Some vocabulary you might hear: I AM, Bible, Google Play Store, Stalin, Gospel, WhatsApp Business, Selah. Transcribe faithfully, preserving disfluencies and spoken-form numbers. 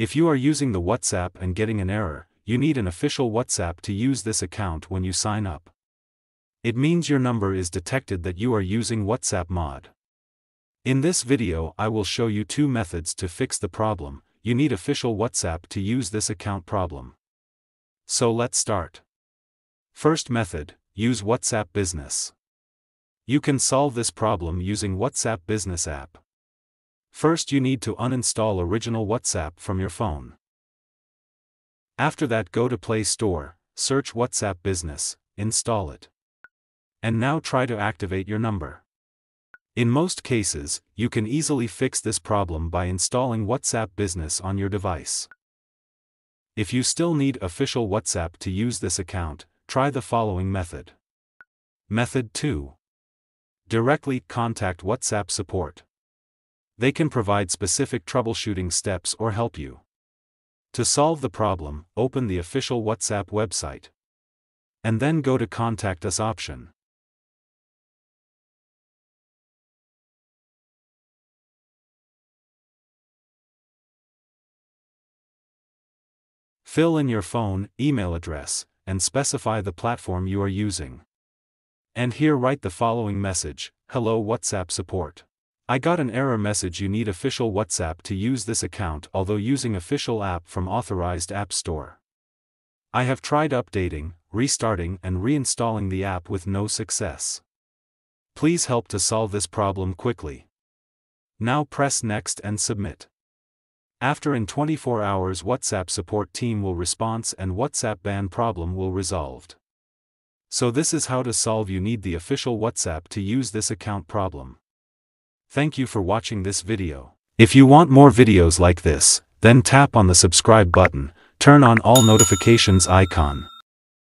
If you are using the WhatsApp and getting an error, you need an official WhatsApp to use this account when you sign up. It means your number is detected that you are using WhatsApp mod. In this video I will show you two methods to fix the problem. You need official WhatsApp to use this account problem. So let's start. First method, use WhatsApp Business. You can solve this problem using WhatsApp Business app. First you need to uninstall original WhatsApp from your phone. After that go to Play Store, search WhatsApp Business, install it. And now try to activate your number. In most cases, you can easily fix this problem by installing WhatsApp Business on your device. If you still need official WhatsApp to use this account, try the following method. Method two. Directly contact WhatsApp support. They can provide specific troubleshooting steps or help you. To solve the problem, open the official WhatsApp website. And then go to Contact Us option. Fill in your phone, email address, and specify the platform you are using. And here write the following message, Hello WhatsApp support. I got an error message. You need official WhatsApp to use this account although using official app from authorized app store. I have tried updating, restarting and reinstalling the app with no success. Please help to solve this problem quickly. Now press next and submit. After in twenty-four hours WhatsApp support team will response and WhatsApp ban problem will resolved. So this is how to solve you need the official WhatsApp to use this account problem. Thank you for watching this video. If you want more videos like this, then tap on the subscribe button, turn on all notifications icon.